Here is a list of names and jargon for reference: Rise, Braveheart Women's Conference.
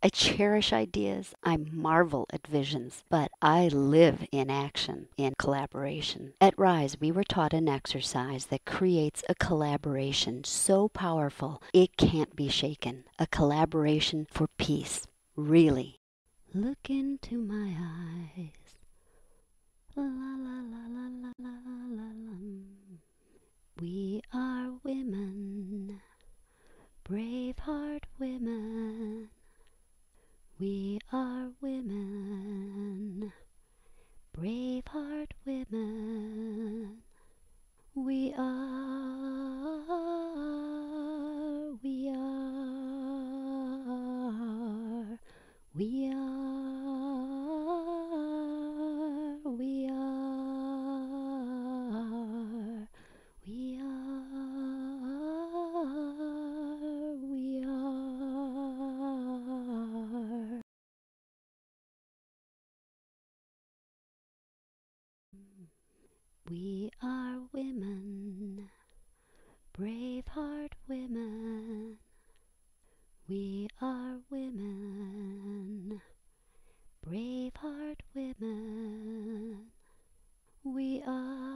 I cherish ideas, I marvel at visions, but I live in action, in collaboration. At Rise, we were taught an exercise that creates a collaboration so powerful it can't be shaken. A collaboration for peace, really. Look into my eyes. La, la, la, la, la, la, la, la. We are women, Braveheart women. We are women, Braveheart women. We are women, Braveheart women. We are women, Braveheart women. We are.